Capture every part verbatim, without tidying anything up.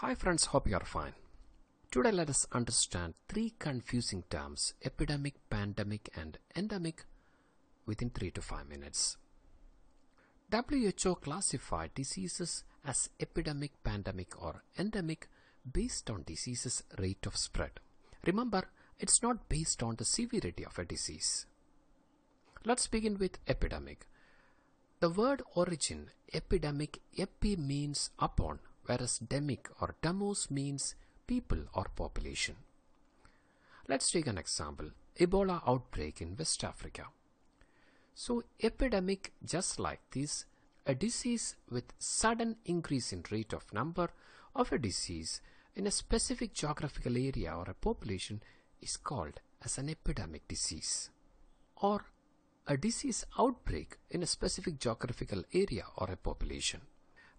Hi friends, hope you are fine. Today let us understand three confusing terms: epidemic, pandemic and endemic within three to five minutes. W H O classified diseases as epidemic, pandemic or endemic based on disease's rate of spread. Remember, it's not based on the severity of a disease. Let's begin with epidemic. The word origin, epidemic, epi means upon, whereas demic or demos means people or population. Let's take an example: Ebola outbreak in West Africa. So epidemic, just like this, a disease with sudden increase in rate of number of a disease in a specific geographical area or a population is called as an epidemic disease. Or a disease outbreak in a specific geographical area or a population.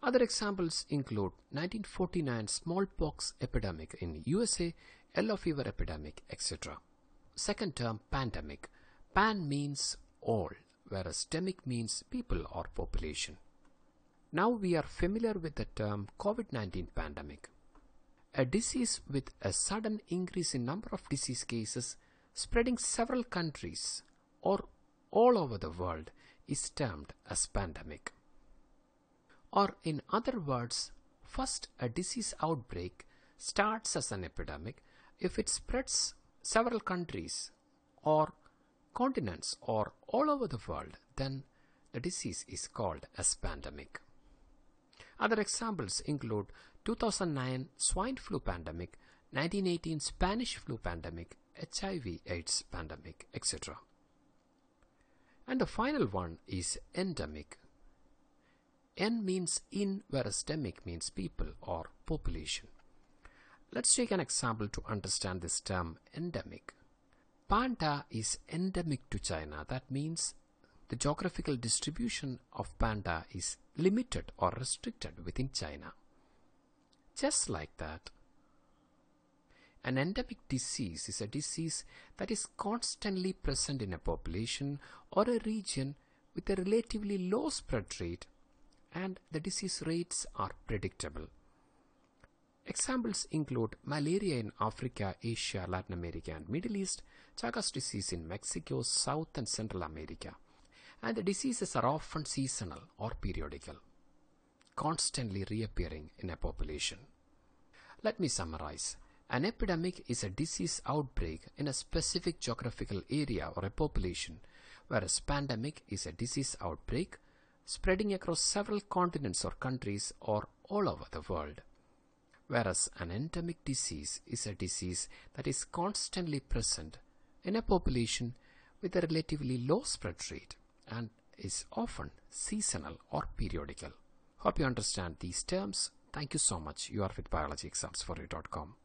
Other examples include nineteen forty-nine smallpox epidemic in U S A, yellow fever epidemic, et cetera. Second term, pandemic. Pan means all, whereas demic means people or population. Now we are familiar with the term COVID nineteen pandemic. A disease with a sudden increase in number of disease cases spreading several countries or all over the world is termed as pandemic. Or in other words, first a disease outbreak starts as an epidemic if it spreads several countries or continents or all over the world, then the disease is called as pandemic. Other examples include two thousand nine swine flu pandemic, nineteen eighteen Spanish flu pandemic, H I V AIDS pandemic, et cetera. And the final one is endemic. N means in, whereas demic means people or population. Let's take an example to understand this term endemic. Panda is endemic to China. That means the geographical distribution of panda is limited or restricted within China. Just like that, an endemic disease is a disease that is constantly present in a population or a region with a relatively low spread rate, and the disease rates are predictable. Examples include malaria in Africa, Asia, Latin America and Middle East, Chagas disease in Mexico, South and Central America. And the diseases are often seasonal or periodical, constantly reappearing in a population. Let me summarize. An epidemic is a disease outbreak in a specific geographical area or a population, whereas pandemic is a disease outbreak spreading across several continents or countries or all over the world. Whereas an endemic disease is a disease that is constantly present in a population with a relatively low spread rate and is often seasonal or periodical. Hope you understand these terms. Thank you so much. You are with biology exams for you dot com.